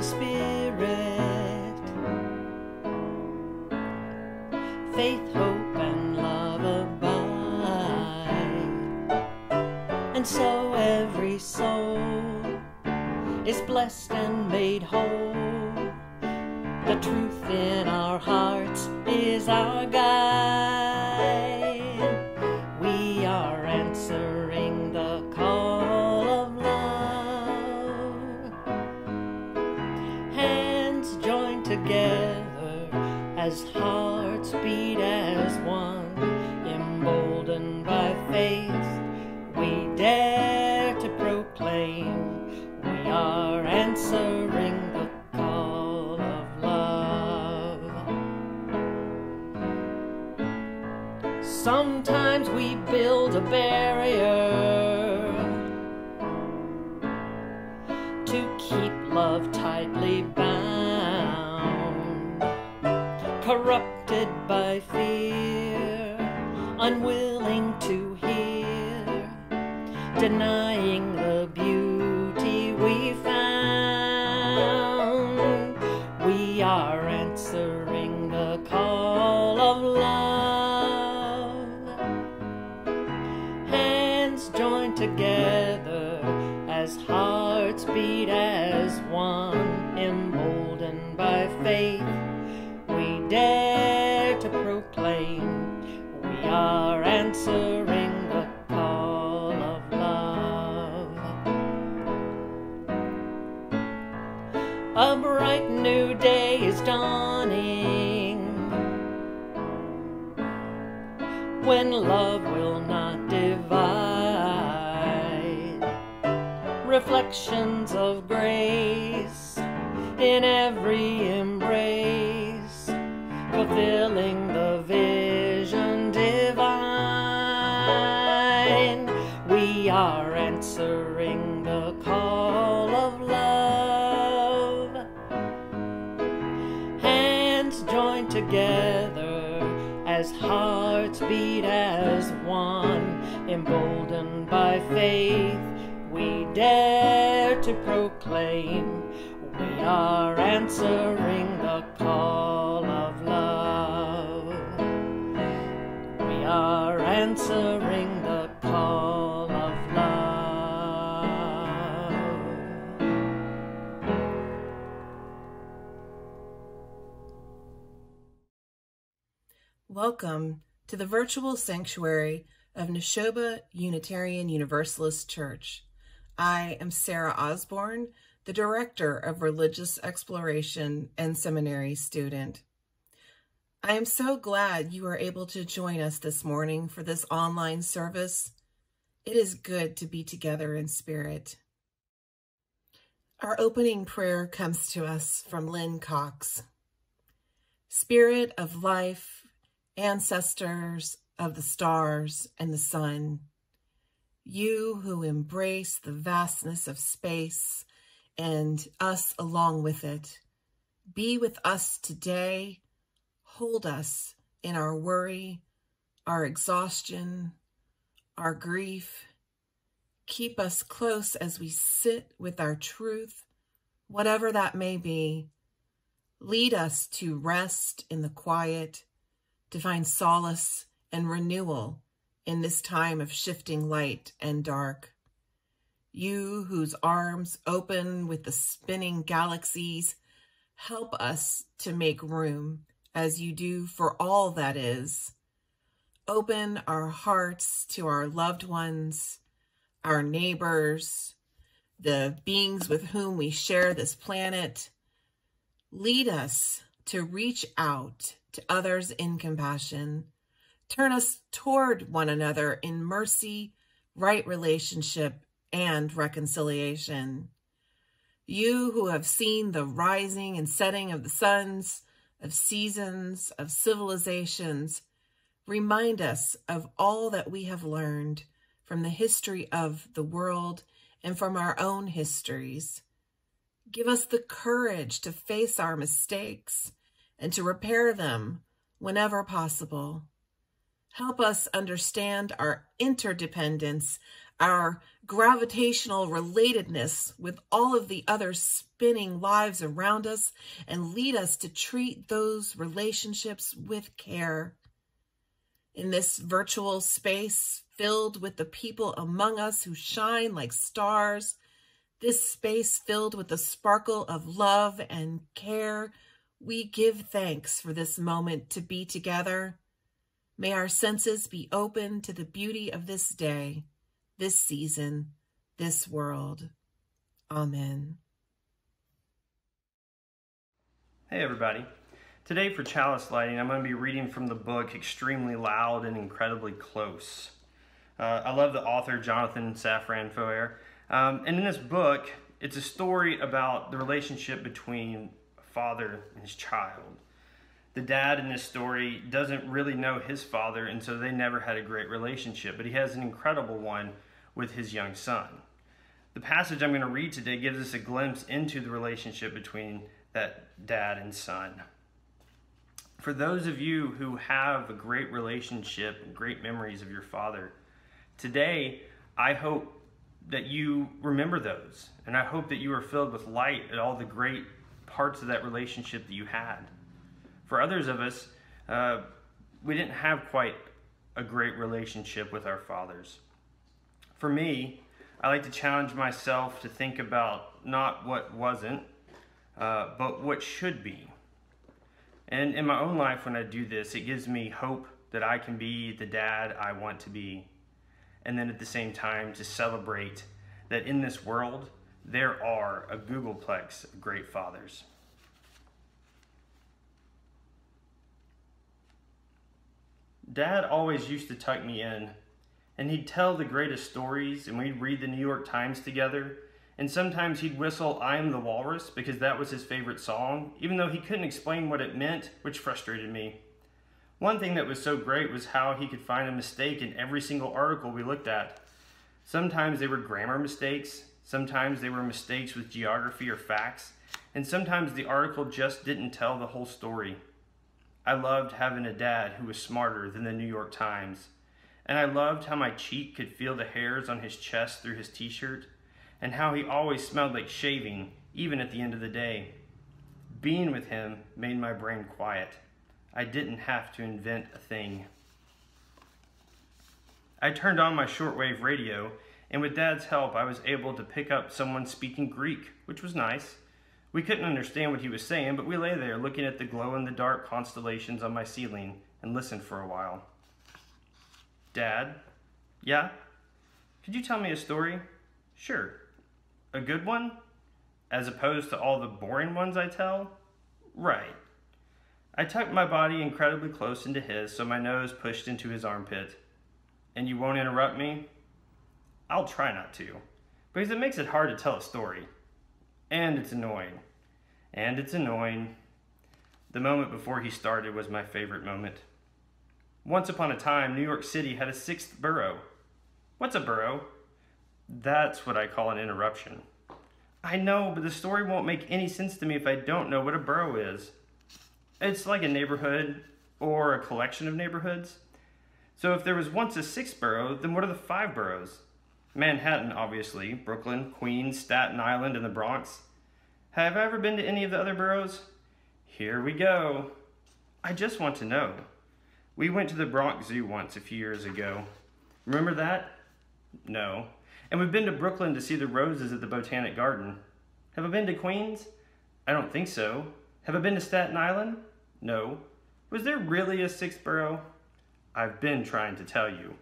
the Spirit. Faith, hope, and love abide, and so every soul is blessed and made whole. The truth in our hearts is our guide. We are answering the call of love. Hands joined together as hearts beat as one. Emboldened by faith, we dare to proclaim we are answering. Sometimes we build a barrier to keep love tightly bound, corrupted by fear, unwilling to hear, denying the beauty we found. We are answering the call of love. Joined together as hearts beat as one, emboldened by faith, we dare to proclaim we are answering the call of love. A bright new day is dawning when love will not divide. Reflections of grace in every embrace, fulfilling the vision divine. We are answering the call of love. Hands joined together as hearts beat as one, emboldened by faith, we dare to proclaim we are answering the call of love. We are answering the call of love. Welcome to the virtual sanctuary of Neshoba Unitarian Universalist Church. I am Sarah Osborne, the Director of Religious Exploration and Seminary Student. I am so glad you are able to join us this morning for this online service. It is good to be together in spirit. Our opening prayer comes to us from Lynn Cox. Spirit of life, ancestors of the stars and the sun, you who embrace the vastness of space and us along with it, be with us today. Hold us in our worry, our exhaustion, our grief. Keep us close as we sit with our truth, whatever that may be. Lead us to rest in the quiet, to find solace and renewal in this time of shifting light and dark. You whose arms open with the spinning galaxies, help us to make room as you do for all that is. Open our hearts to our loved ones, our neighbors, the beings with whom we share this planet. Lead us to reach out to others in compassion. Turn us toward one another in mercy, right relationship, and reconciliation. You who have seen the rising and setting of the suns, of seasons, of civilizations, remind us of all that we have learned from the history of the world and from our own histories. Give us the courage to face our mistakes and to repair them whenever possible. Help us understand our interdependence, our gravitational relatedness with all of the other spinning lives around us, and lead us to treat those relationships with care. In this virtual space filled with the people among us who shine like stars, this space filled with the sparkle of love and care, we give thanks for this moment to be together. May our senses be open to the beauty of this day, this season, this world. Amen. Hey everybody. Today for chalice lighting, I'm going to be reading from the book Extremely Loud and Incredibly Close. I love the author Jonathan Safran Foer. And in this book, it's a story about the relationship between a father and his child. The dad in this story doesn't really know his father, and so they never had a great relationship, but he has an incredible one with his young son. The passage I'm going to read today gives us a glimpse into the relationship between that dad and son. For those of you who have a great relationship and great memories of your father, today I hope that you remember those, and I hope that you are filled with light at all the great parts of that relationship that you had. For others of us, we didn't have quite a great relationship with our fathers. For me, I like to challenge myself to think about not what wasn't, but what should be. And in my own life, when I do this, it gives me hope that I can be the dad I want to be. And then at the same time, to celebrate that in this world, there are a Googleplex of great fathers. Dad always used to tuck me in, and he'd tell the greatest stories, and we'd read the New York Times together, and sometimes he'd whistle I Am the Walrus because that was his favorite song, even though he couldn't explain what it meant, which frustrated me. One thing that was so great was how he could find a mistake in every single article we looked at. Sometimes they were grammar mistakes, sometimes they were mistakes with geography or facts, and sometimes the article just didn't tell the whole story. I loved having a dad who was smarter than the New York Times, and I loved how my cheek could feel the hairs on his chest through his t-shirt, and how he always smelled like shaving, even at the end of the day. Being with him made my brain quiet. I didn't have to invent a thing. I turned on my shortwave radio, and with Dad's help, I was able to pick up someone speaking Greek, which was nice. We couldn't understand what he was saying, but we lay there looking at the glow-in-the-dark constellations on my ceiling and listened for a while. Dad? Yeah? Could you tell me a story? Sure. A good one? As opposed to all the boring ones I tell? Right. I tucked my body incredibly close into his, so my nose pushed into his armpit. And you won't interrupt me? I'll try not to, because it makes it hard to tell a story. And it's annoying. And it's annoying. The moment before he started was my favorite moment. Once upon a time, New York City had a 6th borough. What's a borough? That's what I call an interruption. I know, but the story won't make any sense to me if I don't know what a borough is. It's like a neighborhood or a collection of neighborhoods. So if there was once a 6th borough, then what are the 5 boroughs? Manhattan, obviously, Brooklyn, Queens, Staten Island, and the Bronx. Have I ever been to any of the other boroughs? Here we go. I just want to know. We went to the Bronx Zoo once a few years ago. Remember that? No. And we've been to Brooklyn to see the roses at the Botanic Garden. Have I been to Queens? I don't think so. Have I been to Staten Island? No. Was there really a 6th borough? I've been trying to tell you.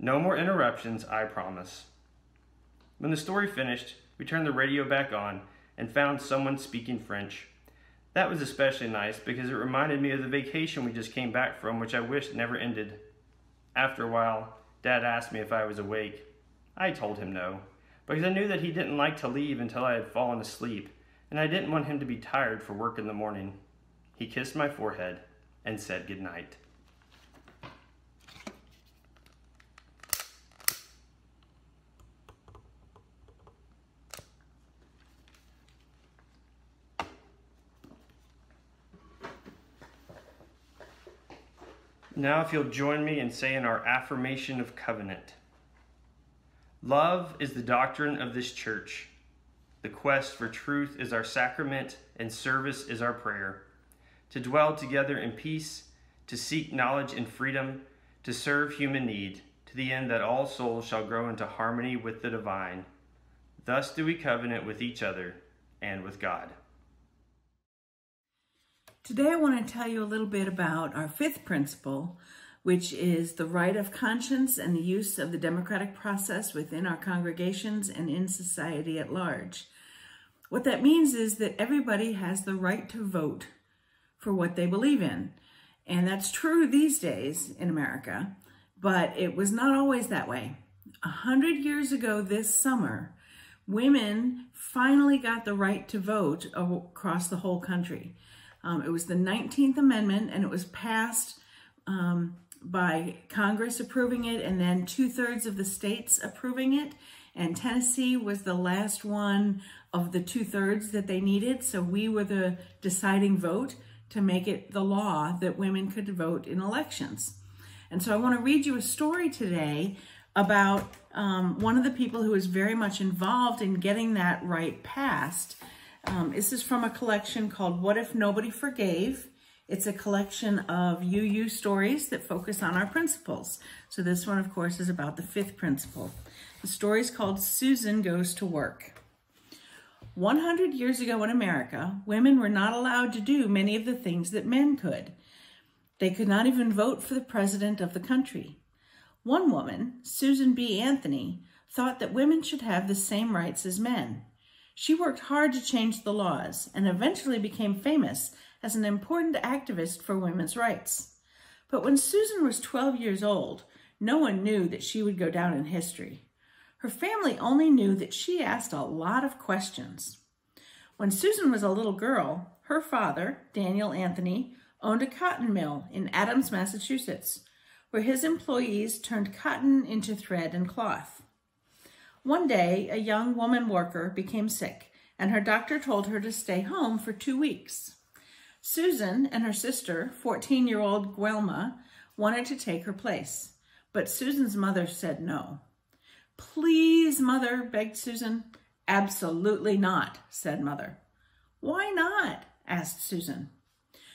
No more interruptions, I promise. When the story finished, we turned the radio back on and found someone speaking French. That was especially nice because it reminded me of the vacation we just came back from, which I wished never ended. After a while, Dad asked me if I was awake. I told him no, because I knew that he didn't like to leave until I had fallen asleep, and I didn't want him to be tired for work in the morning. He kissed my forehead and said goodnight. Now if you'll join me in saying our affirmation of covenant. Love is the doctrine of this church. The quest for truth is our sacrament, and service is our prayer. To dwell together in peace, to seek knowledge and freedom, to serve human need, to the end that all souls shall grow into harmony with the divine. Thus do we covenant with each other and with God. Today I want to tell you a little bit about our fifth principle, which is the right of conscience and the use of the democratic process within our congregations and in society at large. What that means is that everybody has the right to vote for what they believe in. And that's true these days in America, but it was not always that way. 100 years ago this summer, women finally got the right to vote across the whole country. It was the 19th Amendment, and it was passed by Congress approving it, and then 2/3 of the states approving it. And Tennessee was the last one of the 2/3 that they needed. So we were the deciding vote to make it the law that women could vote in elections. And so I want to read you a story today about one of the people who is very much involved in getting that right passed. This is from a collection called What If Nobody Forgave? It's a collection of UU stories that focus on our principles. So this one, of course, is about the fifth principle. The story is called Susan Goes to Work. 100 years ago in America, women were not allowed to do many of the things that men could. They could not even vote for the president of the country. One woman, Susan B. Anthony, thought that women should have the same rights as men. She worked hard to change the laws and eventually became famous as an important activist for women's rights. But when Susan was 12 years old, no one knew that she would go down in history. Her family only knew that she asked a lot of questions. When Susan was a little girl, her father, Daniel Anthony, owned a cotton mill in Adams, Massachusetts, where his employees turned cotton into thread and cloth. One day, a young woman worker became sick, and her doctor told her to stay home for 2 weeks. Susan and her sister, 14-year-old Guelma, wanted to take her place, but Susan's mother said no. "Please, Mother," begged Susan. "Absolutely not," said Mother. "Why not?" asked Susan.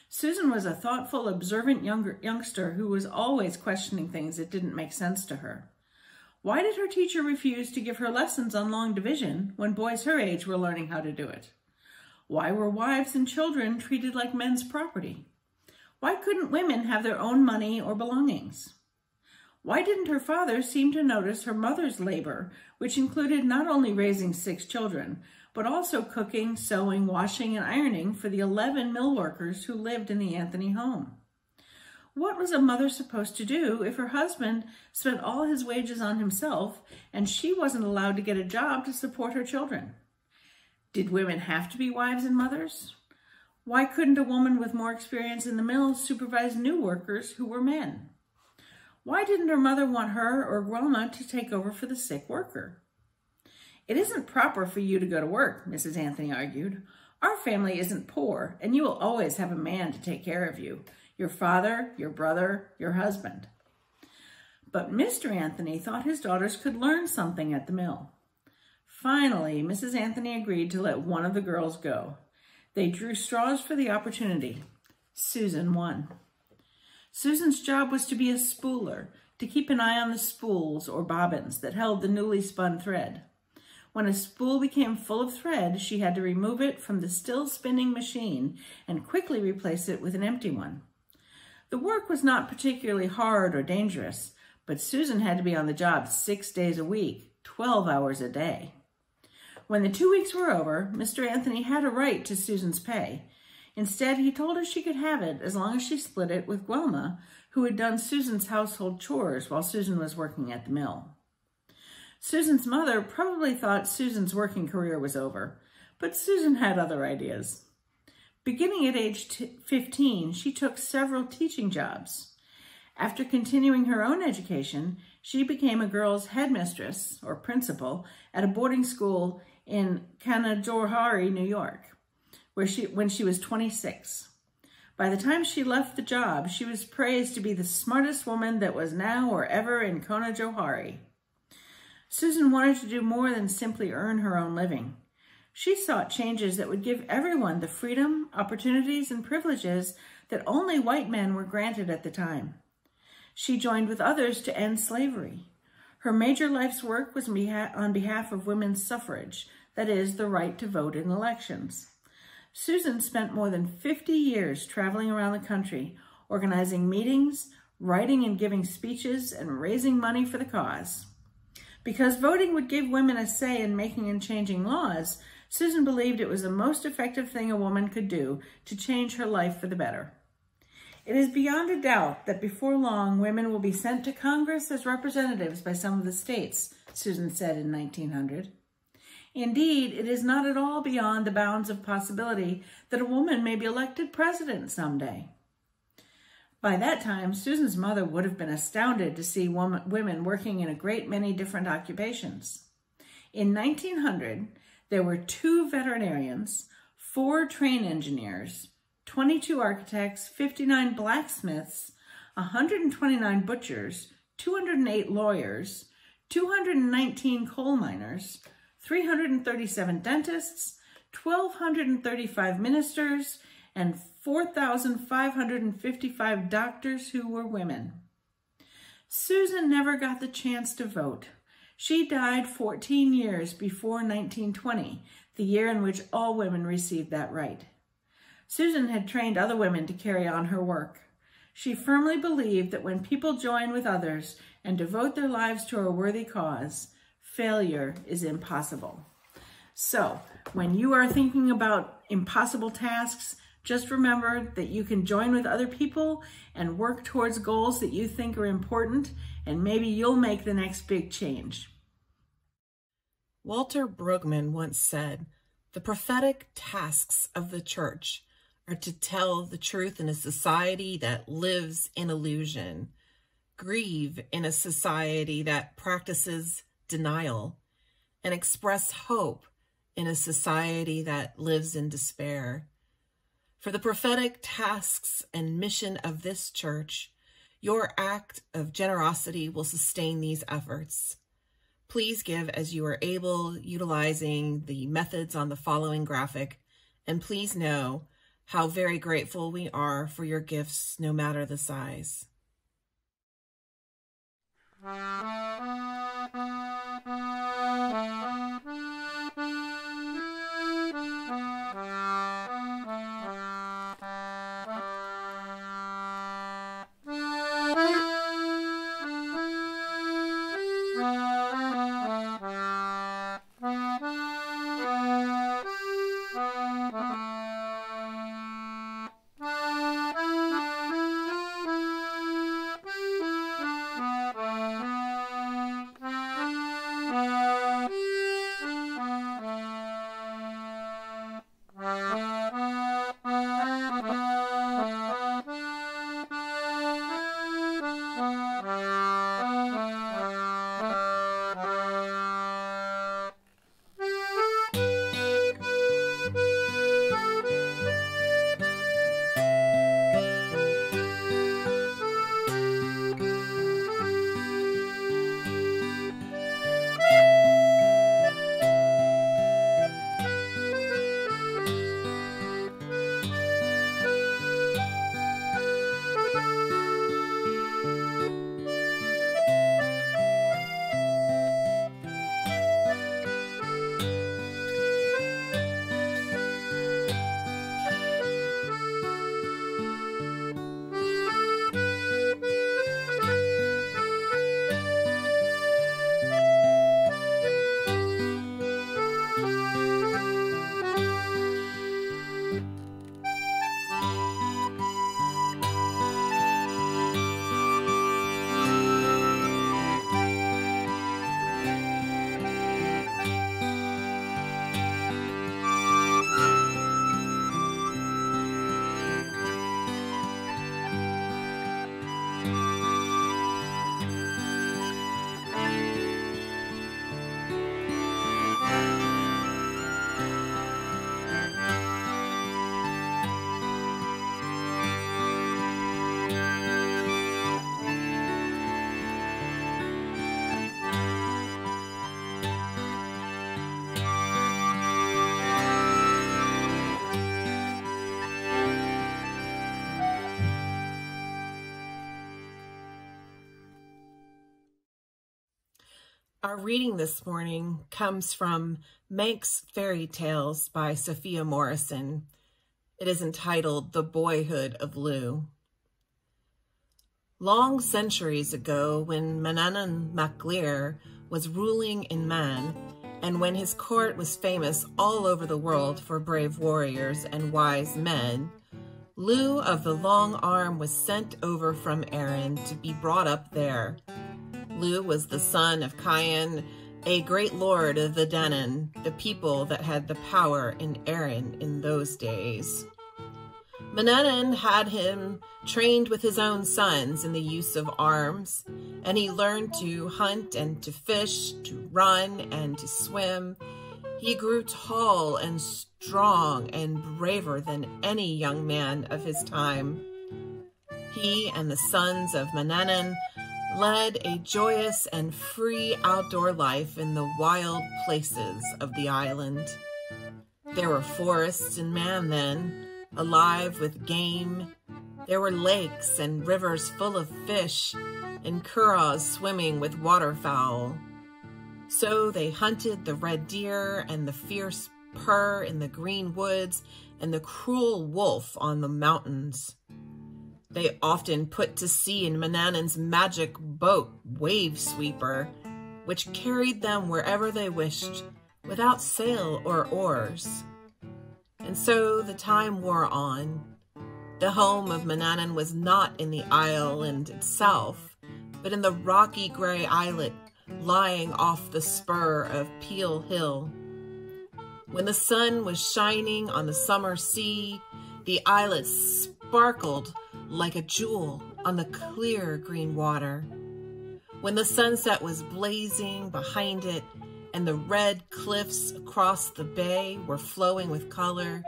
Susan was a thoughtful, observant youngster who was always questioning things that didn't make sense to her. Why did her teacher refuse to give her lessons on long division when boys her age were learning how to do it? Why were wives and children treated like men's property? Why couldn't women have their own money or belongings? Why didn't her father seem to notice her mother's labor, which included not only raising 6 children, but also cooking, sewing, washing, and ironing for the 11 mill workers who lived in the Anthony home? What was a mother supposed to do if her husband spent all his wages on himself and she wasn't allowed to get a job to support her children? Did women have to be wives and mothers? Why couldn't a woman with more experience in the mill supervise new workers who were men? Why didn't her mother want her or Guelma to take over for the sick worker? "It isn't proper for you to go to work," Mrs. Anthony argued. "Our family isn't poor, and you will always have a man to take care of you, your father, your brother, your husband." But Mr. Anthony thought his daughters could learn something at the mill. Finally, Mrs. Anthony agreed to let one of the girls go. They drew straws for the opportunity. Susan won. Susan's job was to be a spooler, to keep an eye on the spools or bobbins that held the newly spun thread. When a spool became full of thread, she had to remove it from the still spinning machine and quickly replace it with an empty one. The work was not particularly hard or dangerous, but Susan had to be on the job 6 days a week, 12 hours a day. When the 2 weeks were over, Mr. Anthony had a right to Susan's pay. Instead, he told her she could have it as long as she split it with Guelma, who had done Susan's household chores while Susan was working at the mill. Susan's mother probably thought Susan's working career was over, but Susan had other ideas. Beginning at age 15, she took several teaching jobs. After continuing her own education, she became a girls' headmistress, or principal, at a boarding school in Canajoharie, New York, when she was 26. By the time she left the job, she was praised to be the smartest woman that was now or ever in Canajoharie. Susan wanted to do more than simply earn her own living. She sought changes that would give everyone the freedom, opportunities, and privileges that only white men were granted at the time. She joined with others to end slavery. Her major life's work was on behalf of women's suffrage, that is, the right to vote in elections. Susan spent more than 50 years traveling around the country, organizing meetings, writing and giving speeches, and raising money for the cause. Because voting would give women a say in making and changing laws, Susan believed it was the most effective thing a woman could do to change her life for the better. It is beyond a doubt that before long, women will be sent to Congress as representatives by some of the states, Susan said in 1900. Indeed, it is not at all beyond the bounds of possibility that a woman may be elected president someday. By that time, Susan's mother would have been astounded to see women working in a great many different occupations. In 1900, there were 2 veterinarians, 4 train engineers, 22 architects, 59 blacksmiths, 129 butchers, 208 lawyers, 219 coal miners, 337 dentists, 1,235 ministers, and 4,555 doctors who were women. Susan never got the chance to vote. She died 14 years before 1920, the year in which all women received that right. Susan had trained other women to carry on her work. She firmly believed that when people join with others and devote their lives to a worthy cause, failure is impossible. So, when you are thinking about impossible tasks, just remember that you can join with other people and work towards goals that you think are important, and maybe you'll make the next big change. Walter Brueggemann once said, "The prophetic tasks of the church are to tell the truth in a society that lives in illusion, grieve in a society that practices denial, and express hope in a society that lives in despair." For the prophetic tasks and mission of this church, your act of generosity will sustain these efforts. Please give as you are able, utilizing the methods on the following graphic, and please know how very grateful we are for your gifts, no matter the size. Our reading this morning comes from Manx Fairy Tales by Sophia Morrison. It is entitled The Boyhood of Lugh. Long centuries ago, when Manannán mac Lir was ruling in Man, and when his court was famous all over the world for brave warriors and wise men, Lugh of the Long Arm was sent over from Erin to be brought up there. Lugh was the son of Cian, a great lord of the Danann, the people that had the power in Erin in those days. Manannan had him trained with his own sons in the use of arms, and he learned to hunt and to fish, to run and to swim. He grew tall and strong and braver than any young man of his time. He and the sons of Manannan led a joyous and free outdoor life in the wild places of the island. There were forests in Man then, alive with game. There were lakes and rivers full of fish, and curraghs swimming with waterfowl. So they hunted the red deer and the fierce purr in the green woods and the cruel wolf on the mountains. They often put to sea in Manannán's magic boat, Wave Sweeper, which carried them wherever they wished, without sail or oars. And so the time wore on. The home of Manannán was not in the island itself, but in the rocky gray islet lying off the spur of Peel Hill. When the sun was shining on the summer sea, the islet sparkled like a jewel on the clear green water. When the sunset was blazing behind it and the red cliffs across the bay were flowing with color,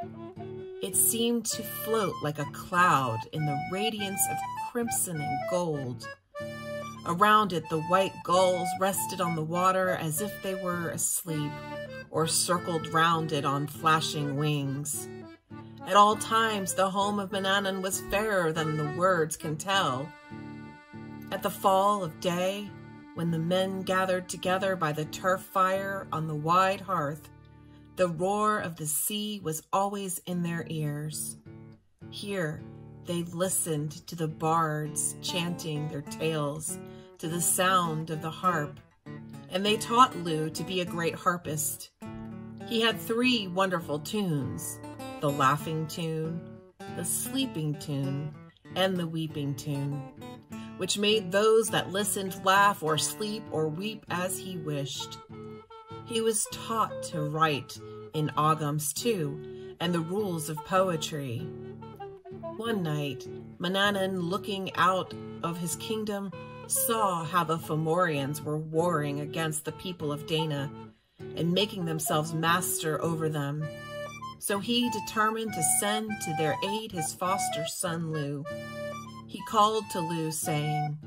it seemed to float like a cloud in the radiance of crimson and gold. Around it, the white gulls rested on the water as if they were asleep, or circled round it on flashing wings. At all times, the home of Manannán was fairer than the words can tell. At the fall of day, when the men gathered together by the turf fire on the wide hearth, the roar of the sea was always in their ears. Here, they listened to the bards chanting their tales, to the sound of the harp, and they taught Lugh to be a great harpist. He had three wonderful tunes: the laughing tune, the sleeping tune, and the weeping tune, which made those that listened laugh or sleep or weep as he wished. He was taught to write in Ogams too, and the rules of poetry. One night, Manannán, looking out of his kingdom, saw how the Fomorians were warring against the people of Dana and making themselves master over them. So he determined to send to their aid his foster son, Lugh. He called to Lugh, saying,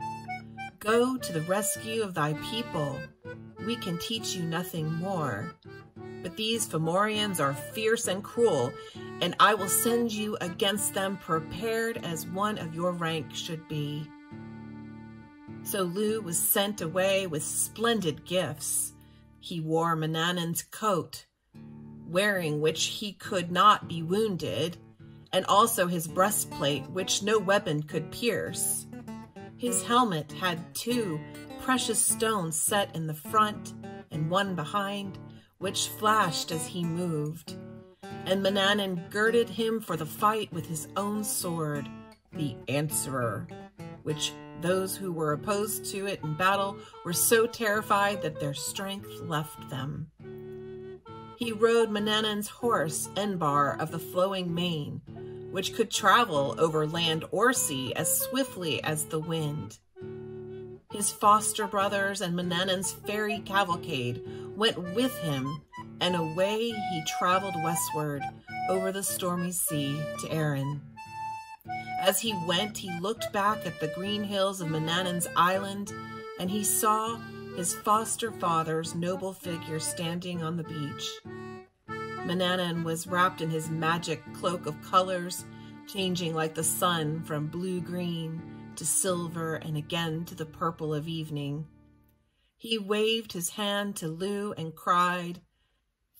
"Go to the rescue of thy people. We can teach you nothing more. But these Fomorians are fierce and cruel, and I will send you against them prepared as one of your rank should be." So Lugh was sent away with splendid gifts. He wore Manannán's coat, wearing which he could not be wounded, and also his breastplate, which no weapon could pierce. His helmet had two precious stones set in the front and one behind, which flashed as he moved. And Manannán girded him for the fight with his own sword, the Answerer, which those who were opposed to it in battle were so terrified that their strength left them. He rode Manannán's horse, Enbar, of the flowing mane, which could travel over land or sea as swiftly as the wind. His foster brothers and Manannán's fairy cavalcade went with him, and away he traveled westward over the stormy sea to Erin. As he went, he looked back at the green hills of Manannán's island, and he saw his foster father's noble figure standing on the beach. Manannán was wrapped in his magic cloak of colors, changing like the sun from blue-green to silver and again to the purple of evening. He waved his hand to Lugh and cried,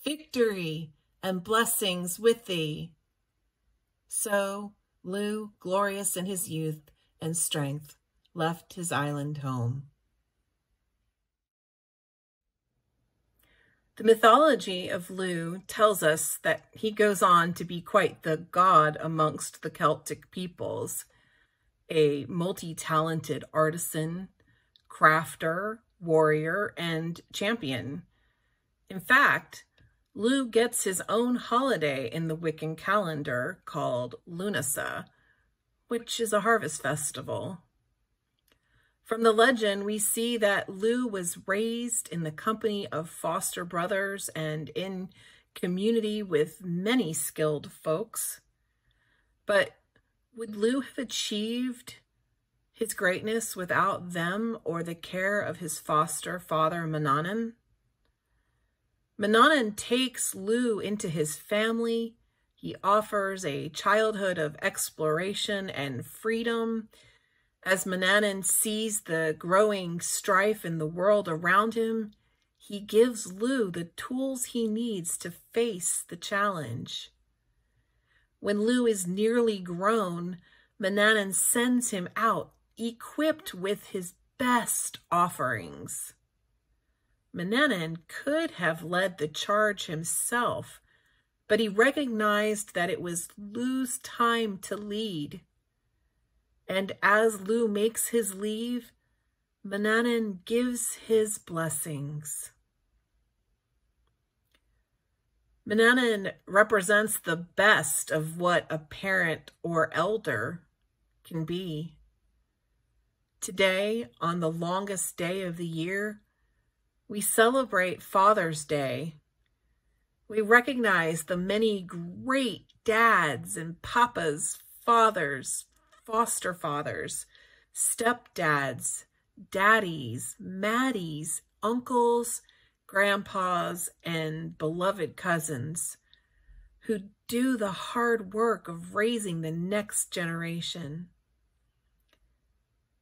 "Victory and blessings with thee." So Lugh, glorious in his youth and strength, left his island home. The mythology of Lugh tells us that he goes on to be quite the god amongst the Celtic peoples, a multi-talented artisan, crafter, warrior, and champion. In fact, Lugh gets his own holiday in the Wiccan calendar called Lunasa, which is a harvest festival. From the legend, we see that Lugh was raised in the company of foster brothers and in community with many skilled folks. But would Lugh have achieved his greatness without them or the care of his foster father, Manannan? Manannan takes Lugh into his family. He offers a childhood of exploration and freedom. As Manannan sees the growing strife in the world around him, he gives Lugh the tools he needs to face the challenge. When Lugh is nearly grown, Manannan sends him out, equipped with his best offerings. Manannan could have led the charge himself, but he recognized that it was Lugh's time to lead. And as Lugh makes his leave, Manannan gives his blessings. Manannan represents the best of what a parent or elder can be. Today, on the longest day of the year, we celebrate Father's Day. We recognize the many great dads and papas, fathers, foster fathers, stepdads, daddies, maddies, uncles, grandpas, and beloved cousins who do the hard work of raising the next generation.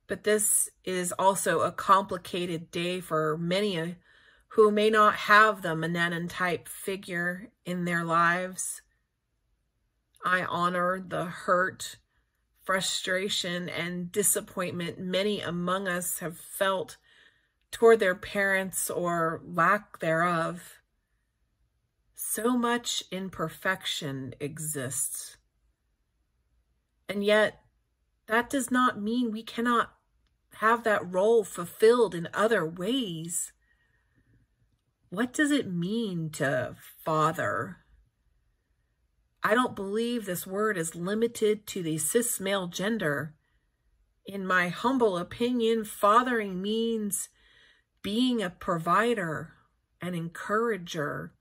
But this is also a complicated day for many who may not have the Manannan-type figure in their lives. I honor the hurt, frustration, and disappointment many among us have felt toward their parents or lack thereof. So much imperfection exists. And yet, that does not mean we cannot have that role fulfilled in other ways. What does it mean to father? I don't believe this word is limited to the cis male gender. In my humble opinion, fathering means being a provider, an encourager,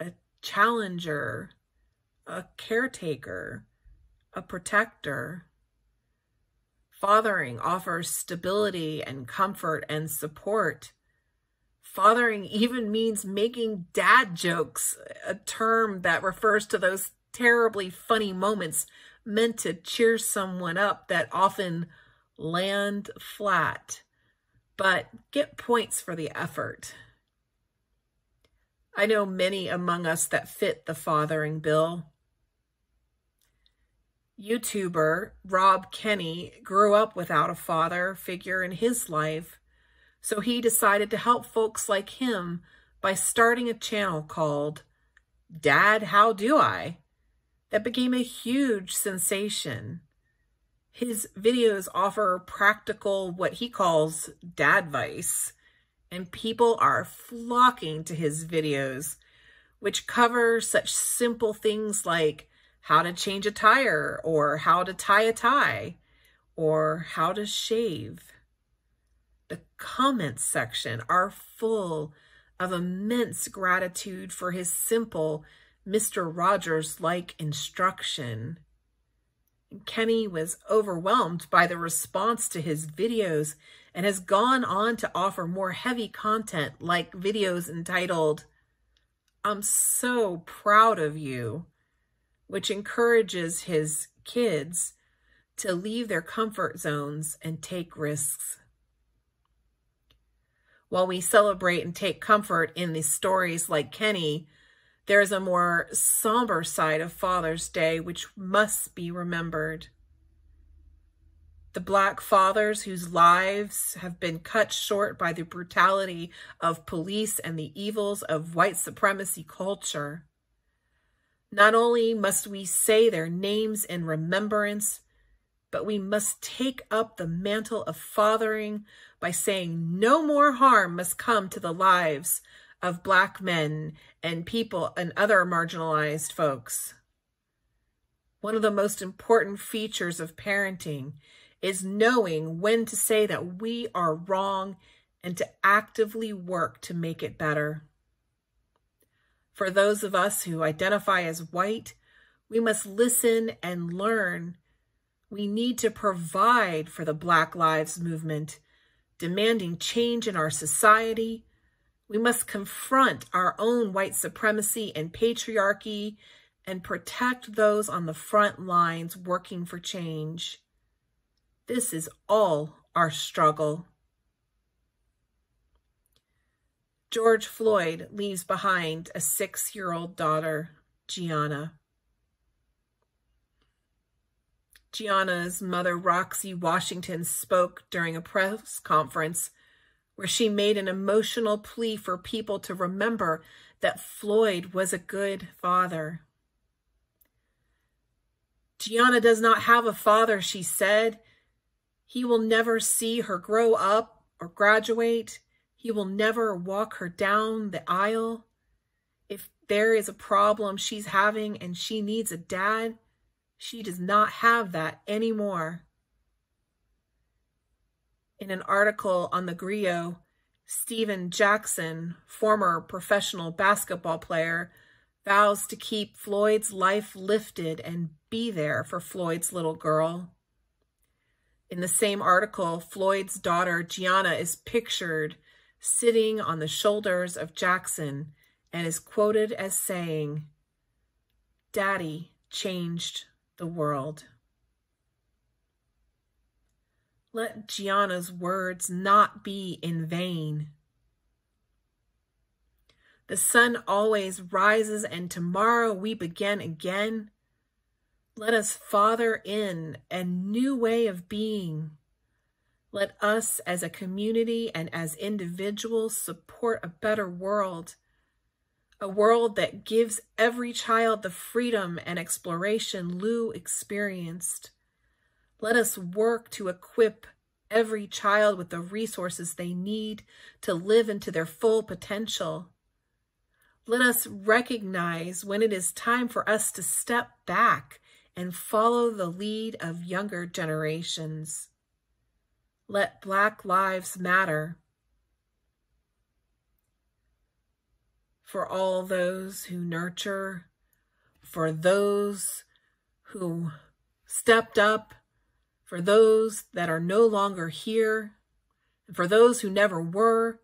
a challenger, a caretaker, a protector. Fathering offers stability and comfort and support. Fathering even means making dad jokes, a term that refers to those terribly funny moments meant to cheer someone up that often land flat, but get points for the effort. I know many among us that fit the fathering bill. YouTuber Rob Kenny grew up without a father figure in his life, so he decided to help folks like him by starting a channel called Dad, How Do I? That became a huge sensation. His videos offer practical, what he calls dadvice, and people are flocking to his videos, which cover such simple things like how to change a tire, or how to tie a tie, or how to shave. The comments section are full of immense gratitude for his simple Mr. Rogers-like instruction. Kenny was overwhelmed by the response to his videos and has gone on to offer more heavy content like videos entitled, "I'm So Proud of You," which encourages his kids to leave their comfort zones and take risks. while we celebrate and take comfort in these stories like Kenny, there's a more somber side of Father's Day which must be remembered. The Black fathers whose lives have been cut short by the brutality of police and the evils of white supremacy culture. Not only must we say their names in remembrance, but we must take up the mantle of fathering by saying no more harm must come to the lives of Black men and people and other marginalized folks. One of the most important features of parenting is knowing when to say that we are wrong and to actively work to make it better. For those of us who identify as white, we must listen and learn. We need to provide for the Black Lives Movement, demanding change in our society. We must confront our own white supremacy and patriarchy and protect those on the front lines working for change. This is all our struggle. George Floyd leaves behind a 6-year-old daughter, Gianna. Gianna's mother, Roxy Washington, spoke during a press conference where she made an emotional plea for people to remember that Floyd was a good father. Gianna does not have a father, she said. He will never see her grow up or graduate. He will never walk her down the aisle. If there is a problem she's having and she needs a dad, she does not have that anymore. In an article on the Grio, Steven Jackson, former professional basketball player, vows to keep Floyd's life lifted and be there for Floyd's little girl. In the same article, Floyd's daughter, Gianna, is pictured sitting on the shoulders of Jackson and is quoted as saying, "Daddy changed the world." Let Gianna's words not be in vain. The sun always rises, and tomorrow we begin again. Let us father in a new way of being. Let us as a community and as individuals support a better world, a world that gives every child the freedom and exploration Lugh experienced. Let us work to equip every child with the resources they need to live into their full potential. Let us recognize when it is time for us to step back and follow the lead of younger generations. Let Black lives matter. For all those who nurture, for those who stepped up, for those that are no longer here, and for those who never were,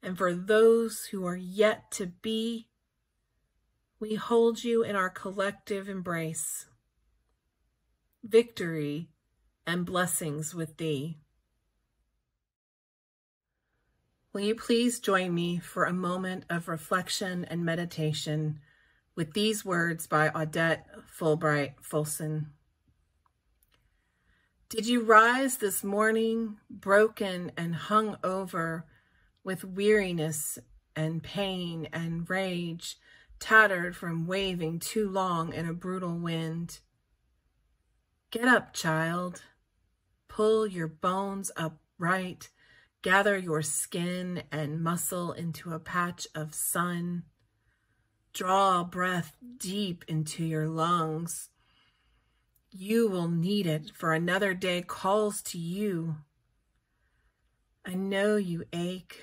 and for those who are yet to be, we hold you in our collective embrace. Victory and blessings with thee. Will you please join me for a moment of reflection and meditation with these words by Audette Fulbright Folsom. Did you rise this morning broken and hung over with weariness and pain and rage, tattered from waving too long in a brutal wind? Get up, child. Pull your bones upright. Gather your skin and muscle into a patch of sun. Draw a breath deep into your lungs. You will need it, for another day calls to you. I know you ache.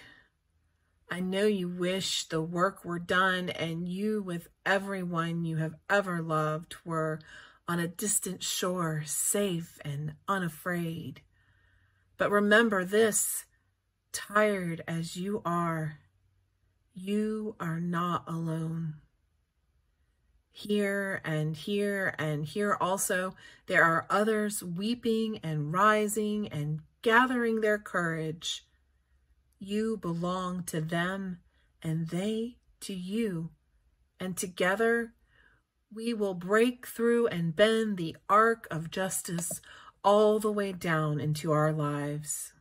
I know you wish the work were done and you, with everyone you have ever loved, were on a distant shore, safe and unafraid. But remember this, tired as you are not alone. Here and here and here also, there are others weeping and rising and gathering their courage. You belong to them and they to you. And together we will break through and bend the arc of justice all the way down into our lives.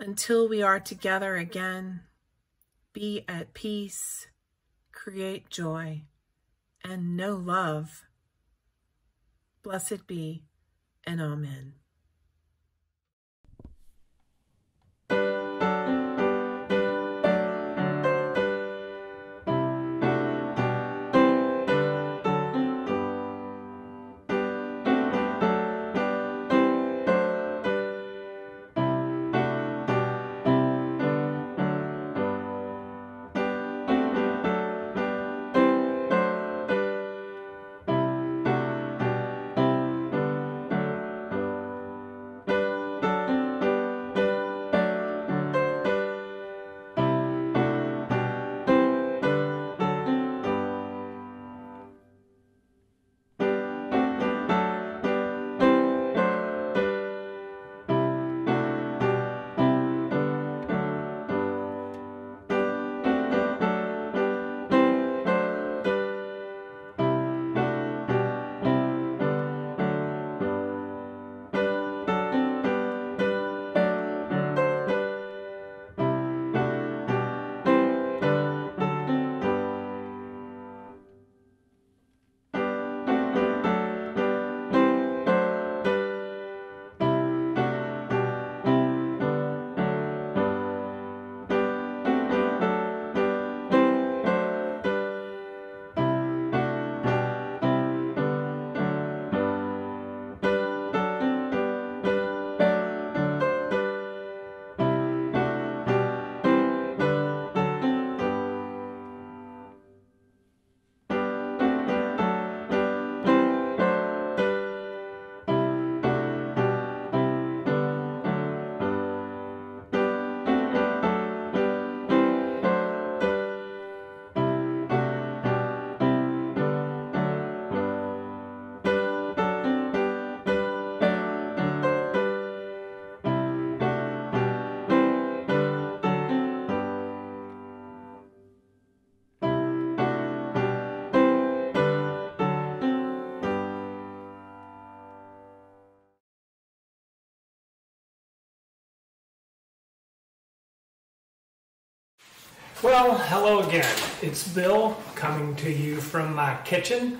Until we are together again, be at peace, create joy, and know love. Blessed be, and amen. Well, hello again. It's Bill coming to you from my kitchen.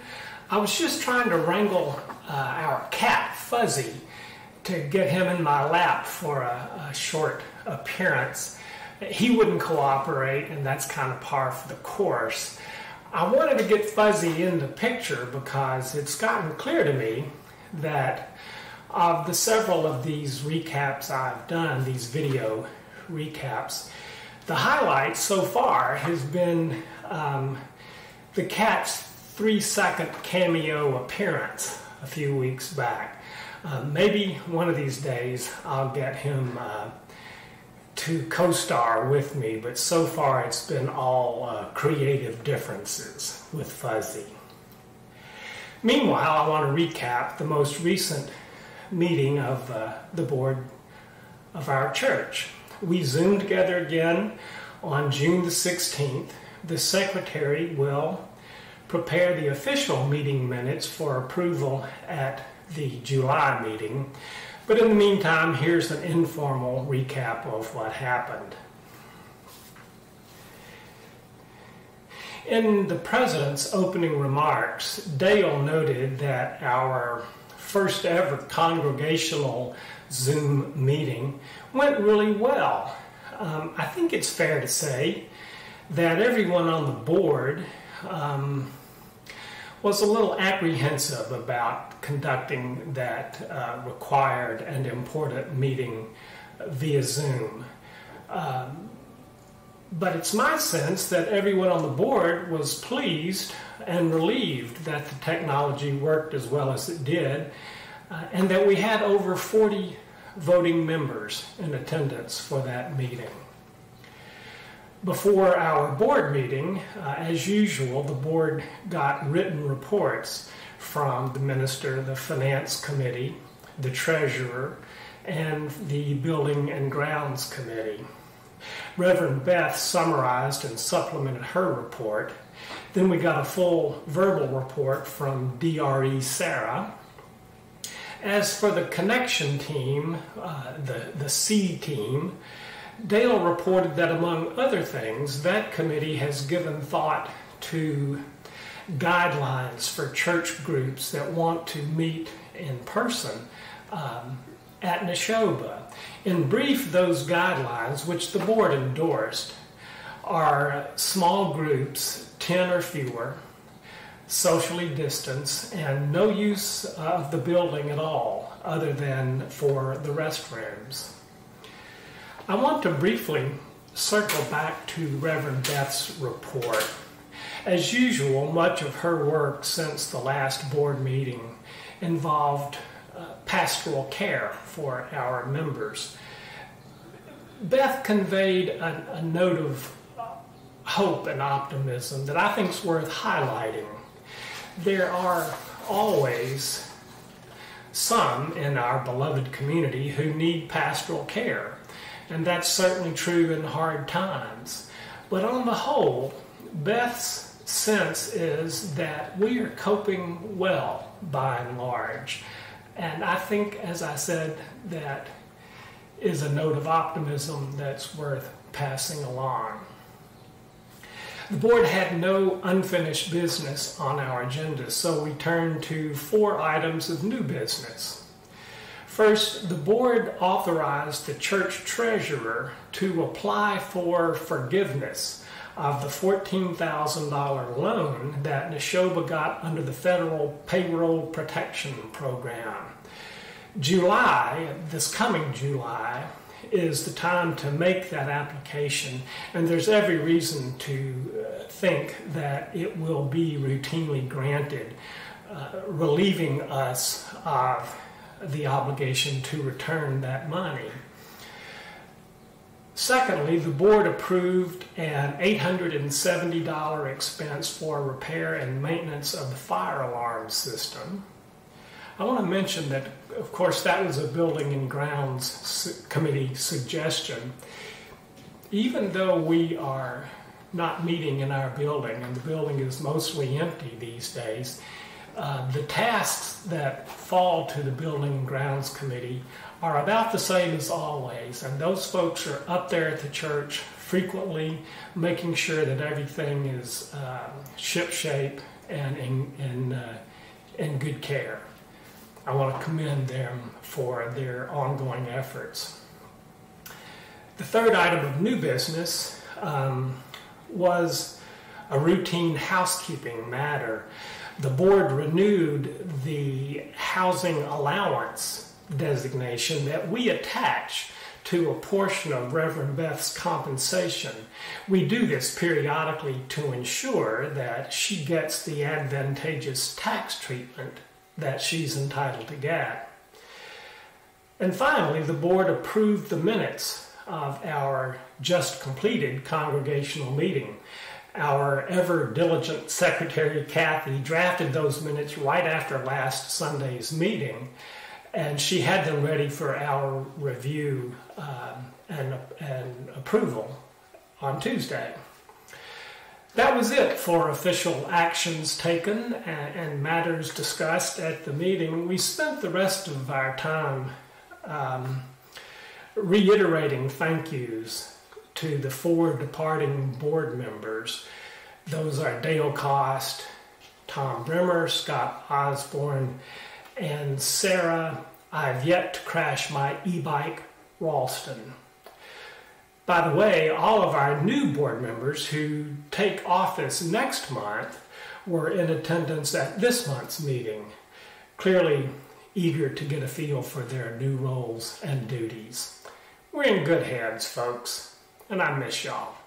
I was just trying to wrangle our cat, Fuzzy, to get him in my lap for a short appearance. He wouldn't cooperate, and that's kind of par for the course. I wanted to get Fuzzy in the picture because it's gotten clear to me that of the several of these recaps I've done, these video recaps, the highlight so far has been the cat's 3-second cameo appearance a few weeks back. Maybe one of these days I'll get him to co-star with me, but so far it's been all creative differences with Fuzzy. Meanwhile, I want to recap the most recent meeting of the board of our church. We Zoomed together again on June the 16th. The secretary will prepare the official meeting minutes for approval at the July meeting. But in the meantime, here's an informal recap of what happened. In the president's opening remarks, Dale noted that our first ever congregational Zoom meeting went really well. I think it's fair to say that everyone on the board was a little apprehensive about conducting that required and important meeting via Zoom. But it's my sense that everyone on the board was pleased and relieved that the technology worked as well as it did, and that we had over 40 voting members in attendance for that meeting. before our board meeting, as usual, the board got written reports from the minister, the finance committee, the treasurer, and the building and grounds committee. Reverend Beth summarized and supplemented her report. Then we got a full verbal report from DRE Sarah. As for the connection team, the C team, Dale reported that, among other things, that committee has given thought to guidelines for church groups that want to meet in person at Neshoba. In brief, those guidelines, which the board endorsed, are small groups, 10 or fewer, socially distanced, and no use of the building at all other than for the restrooms. I want to briefly circle back to Reverend Beth's report. As usual, much of her work since the last board meeting involved pastoral care for our members. Beth conveyed a note of hope and optimism that I think is worth highlighting. There are always some in our beloved community who need pastoral care, and that's certainly true in hard times. But on the whole, Beth's sense is that we are coping well by and large. And I think, as I said, that is a note of optimism that's worth passing along. The board had no unfinished business on our agenda, so we turned to 4 items of new business. First, the board authorized the church treasurer to apply for forgiveness of the $14,000 loan that Neshoba got under the Federal Payroll Protection Program. This coming July, is the time to make that application, and there's every reason to think that it will be routinely granted, relieving us of the obligation to return that money. Secondly, the board approved an $870 expense for repair and maintenance of the fire alarm system. I want to mention that, of course, that was a building and grounds committee suggestion. Even though we are not meeting in our building, and the building is mostly empty these days, the tasks that fall to the building and grounds committee are about the same as always, and those folks are up there at the church frequently, making sure that everything is shipshape and in good care. I want to commend them for their ongoing efforts. The third item of new business was a routine housekeeping matter. The board renewed the housing allowance designation that we attach to a portion of Reverend Beth's compensation. We do this periodically to ensure that she gets the advantageous tax treatment that she's entitled to get. And finally, the board approved the minutes of our just completed congregational meeting. Our ever diligent secretary, Kathy, drafted those minutes right after last Sunday's meeting, and she had them ready for our review and approval on Tuesday. That was it for official actions taken and matters discussed at the meeting. We spent the rest of our time reiterating thank yous to the 4 departing board members. Those are Dale Cost, Tom Bremer, Scott Osborne, and Sarah, I've yet to crash my e-bike, Ralston. By the way, all of our new board members who take office next month were in attendance at this month's meeting, clearly eager to get a feel for their new roles and duties. We're in good hands, folks, and I miss y'all.